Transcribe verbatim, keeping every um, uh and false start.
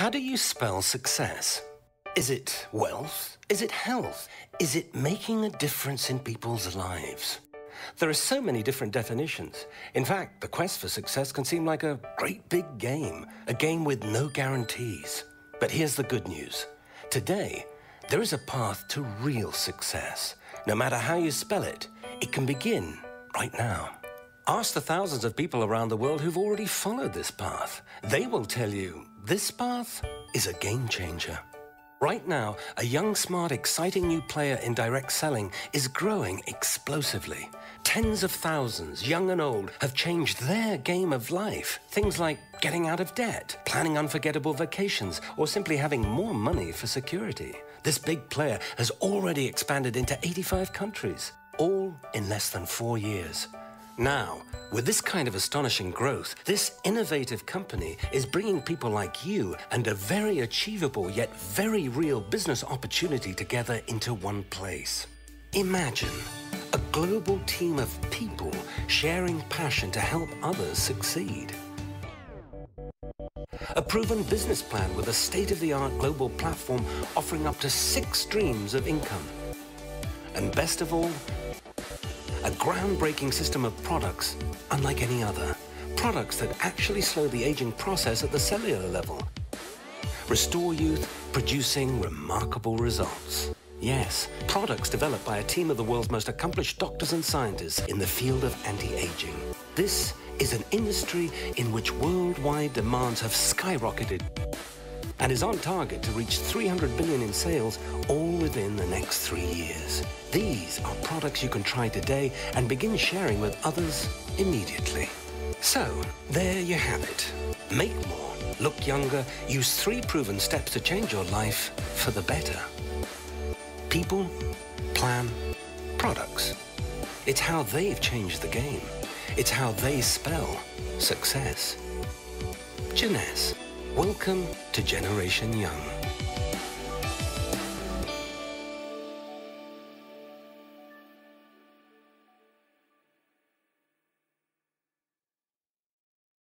How do you spell success? Is it wealth? Is it health? Is it making a difference in people's lives? There are so many different definitions. In fact, the quest for success can seem like a great big game, a game with no guarantees. But here's the good news. Today, there is a path to real success. No matter how you spell it, it can begin right now. Ask the thousands of people around the world who've already followed this path. They will tell you this path is a game changer. Right now, a young, smart, exciting new player in direct selling is growing explosively. Tens of thousands, young and old, have changed their game of life. Things like getting out of debt, planning unforgettable vacations, or simply having more money for security. This big player has already expanded into eighty-five countries, all in less than four years. Now, with this kind of astonishing growth, this innovative company is bringing people like you and a very achievable yet very real business opportunity together into one place. Imagine a global team of people sharing passion to help others succeed. A proven business plan with a state-of-the-art global platform offering up to six streams of income. And best of all, a groundbreaking system of products unlike any other. Products that actually slow the aging process at the cellular level. Restore youth, producing remarkable results. Yes, products developed by a team of the world's most accomplished doctors and scientists in the field of anti-aging. This is an industry in which worldwide demands have skyrocketed and is on target to reach three hundred billion dollars in sales all within the next three years. These are products you can try today and begin sharing with others immediately. So, there you have it. Make more, look younger, use three proven steps to change your life for the better. People, plan, products. It's how they've changed the game. It's how they spell success. Jeunesse. Welcome to Generation Young.